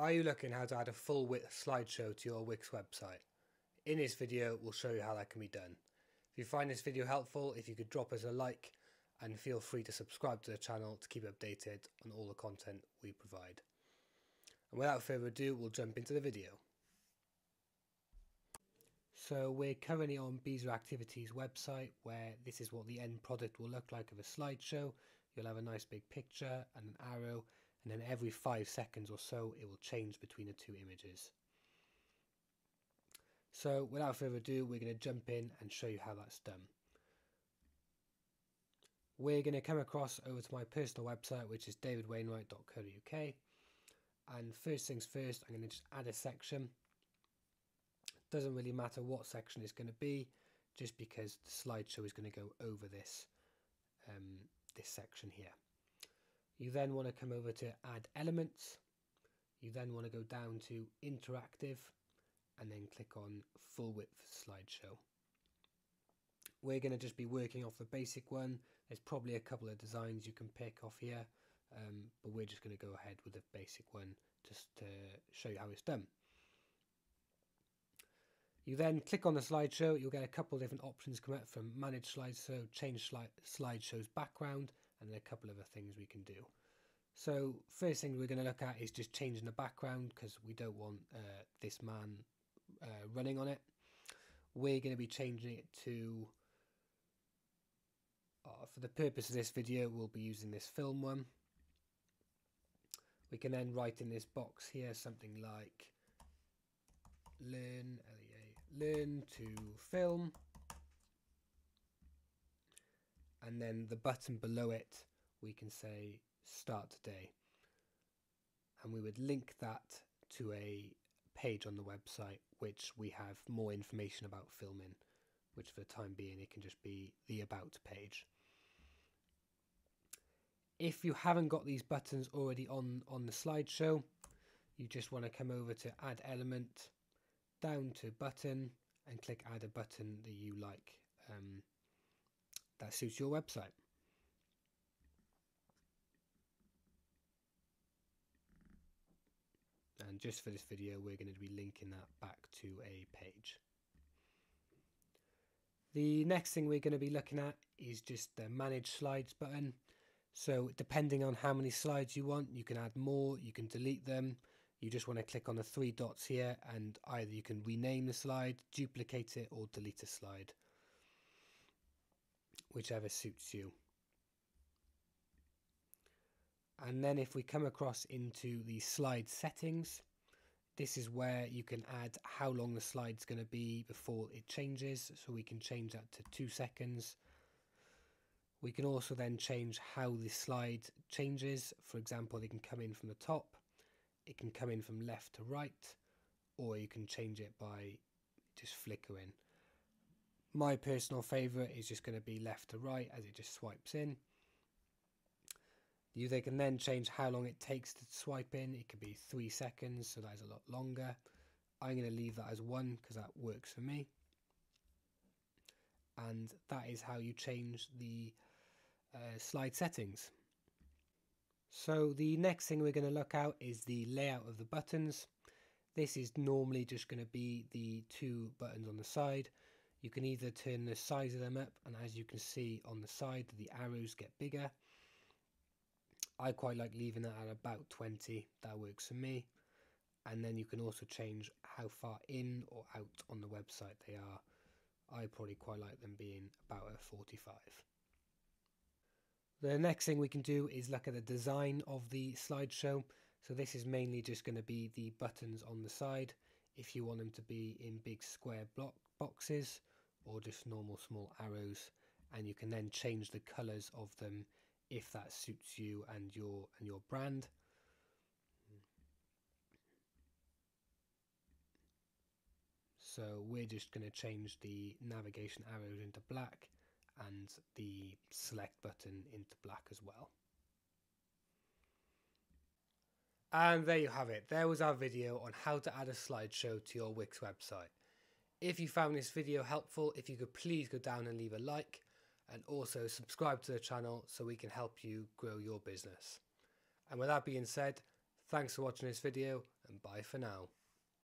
Are you looking how to add a full width slideshow to your Wix website? In this video we'll show you how that can be done. If you find this video helpful, if you could drop us a like, and feel free to subscribe to the channel to keep updated on all the content we provide. And without further ado, we'll jump into the video. So we're currently on Beezer Activities website, where this is what the end product will look like of a slideshow. You'll have a nice big picture and an arrow, and then every 5 seconds or so it will change between the two images. So without further ado, we're going to jump in and show you how that's done. We're going to come across over to my personal website, which is davidwainwright.co.uk, and first things first, I'm going to just add a section. Doesn't really matter what section it's going to be, just because the slideshow is going to go over this this section here. You then want to come over to add elements. You then want to go down to interactive and then click on full width slideshow. We're going to just be working off the basic one. There's probably a couple of designs you can pick off here, but we're just going to go ahead with the basic one just to show you how it's done. You then click on the slideshow, you'll get a couple of different options come up, from manage slideshow, change slideshow's background, and then a couple of other things we can do. So first thing we're going to look at is just changing the background, because we don't want this man running on it. We're going to be changing it to, for the purpose of this video, we'll be using this film one. We can then write in this box here something like learn to film, and then the button below it we can say start today, and we would link that to a page on the website which we have more information about filming, which for the time being it can just be the about page. If you haven't got these buttons already on the slideshow, you just want to come over to add element, down to button, and click add a button that you like, that suits your website. And just for this video we're going to be linking that back to a page. The next thing we're going to be looking at is just the manage slides button. So depending on how many slides you want, you can add more, you can delete them. You just want to click on the three dots here, and either you can rename the slide, duplicate it, or delete a slide, whichever suits you. And then if we come across into the slide settings, this is where you can add how long the slide's going to be before it changes. So we can change that to 2 seconds. We can also then change how the slide changes. For example, they can come in from the top, it can come in from left to right, or you can change it by just flickering. My personal favourite is just going to be left to right as it just swipes in. They can then change how long it takes to swipe in. It could be 3 seconds, so that is a lot longer. I'm going to leave that as 1 because that works for me. And that is how you change the slide settings. So the next thing we're going to look at is the layout of the buttons. This is normally just going to be the two buttons on the side. You can either turn the size of them up, and as you can see on the side the arrows get bigger. I quite like leaving that at about 20, that works for me. And then you can also change how far in or out on the website they are. I probably quite like them being about at 45. The next thing we can do is look at the design of the slideshow. So this is mainly just going to be the buttons on the side. If you want them to be in big square block boxes or just normal small arrows, and you can then change the colours of them if that suits you and your brand. So we're just going to change the navigation arrows into black, and the select button into black as well. And there you have it. There was our video on how to add a slideshow to your Wix website. If you found this video helpful, if you could please go down and leave a like, and also subscribe to the channel so we can help you grow your business. And with that being said, thanks for watching this video, and and bye for now.